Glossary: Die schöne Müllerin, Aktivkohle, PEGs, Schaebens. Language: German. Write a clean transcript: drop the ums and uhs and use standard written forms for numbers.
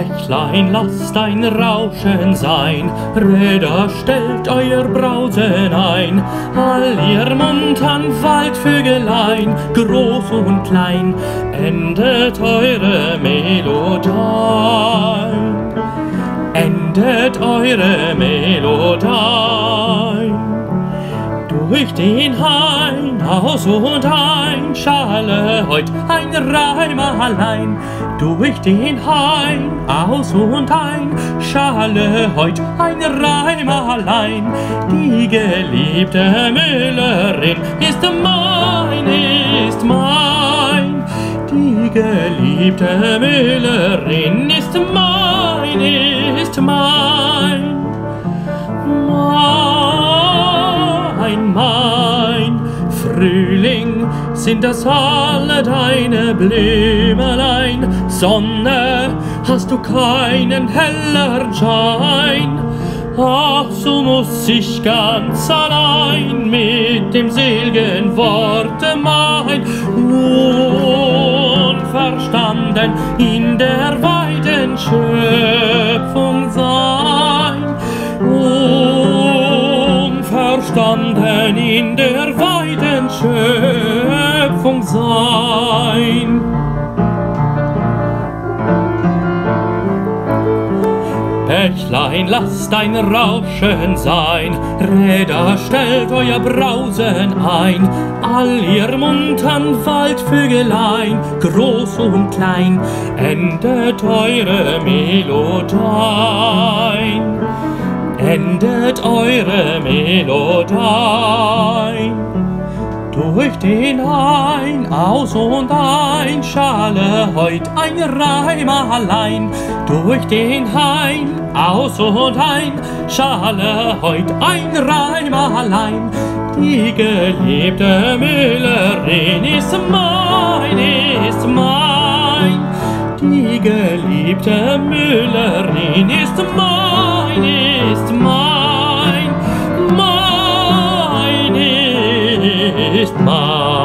Bächlein, lasst ein Rauschen sein, Räder, stellt euer Brausen ein, all ihr muntern Waldvögelein, groß und klein, endet eure Melodei, endet eure Melodei. Durch den Hain, aus und ein, schale heut ein Reim allein. Durch den Hain, aus und ein, schale heut ein Reim allein. Die geliebte Müllerin ist mein, ist mein. Die geliebte Müllerin ist mein, ist mein. Frühling, sind das alle deine Blümelein? Sonne, hast du keinen helleren Schein? Ach, so muss ich ganz allein mit dem selgen Worte mein unverstanden in der weiten Schöpfung sein. Unverstanden in der weiten Schöpfung sein. Bächlein, lasst ein Rauschen sein, Räder, stellt euer Brausen ein, all ihr muntern Waldvögelein, groß und klein, endet eure Melodein, endet eure Melodein. Durch den Ein, aus und ein, schale heut ein Reim allein. Durch den Ein, aus und ein, schale heut ein Reim allein. Die geliebte Müllerin ist mein, ist mein. Die geliebte Müllerin ist mein, ist mein. It's mine.